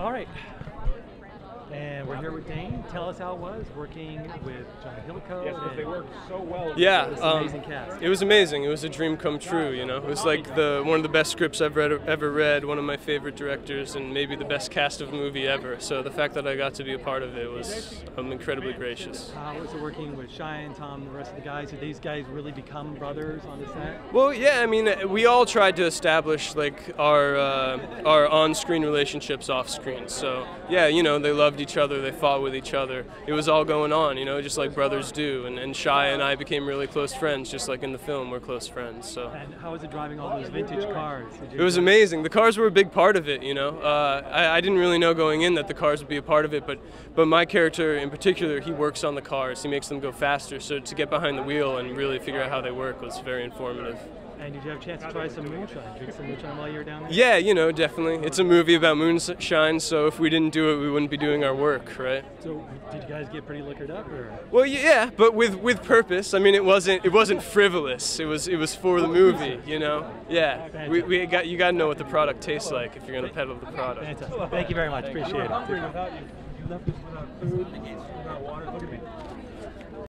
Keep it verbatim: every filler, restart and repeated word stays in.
All right, and we're here with Dane. Tell us how it was working with John Hillcoe. Yes, because they worked so well. Yeah, um, amazing cast. It was amazing. It was a dream come true. You know, it was like the one of the best scripts I've read, ever read. One of my favorite directors, and maybe the best cast of a movie ever. So the fact that I got to be a part of it was um, incredibly gracious. How was it working with Shia and Tom and the rest of the guys? Did these guys really become brothers on the set? Well, yeah. I mean, we all tried to establish like our uh, our on-screen relationships off-screen. So yeah, you know, they love. Loved each other, they fought with each other. It was all going on, you know, just like brothers do. And, and Shia and I became really close friends, just like in the film, we're close friends. So. And how was it driving all those vintage cars? It was amazing. The cars were a big part of it, you know. Uh, I, I didn't really know going in that the cars would be a part of it, but but my character in particular, he works on the cars. He makes them go faster. So to get behind the wheel and really figure out how they work was very informative. And did you have a chance to try some moonshine? Drink some moonshine while you were down there? Yeah, you know, definitely. It's a movie about moonshine, so if we didn't do it, we wouldn't be doing our work, right? So, did you guys get pretty liquored up, or? Well, yeah, but with with purpose. I mean, it wasn't it wasn't frivolous. It was it was for the movie, you know. Yeah, we we got you got to know what the product tastes like if you're gonna peddle the product. Fantastic. Thank you very much. Appreciate it. I'm hungry without you. You left us without food. Without water. Look at me.